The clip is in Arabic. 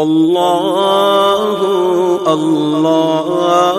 الله الله.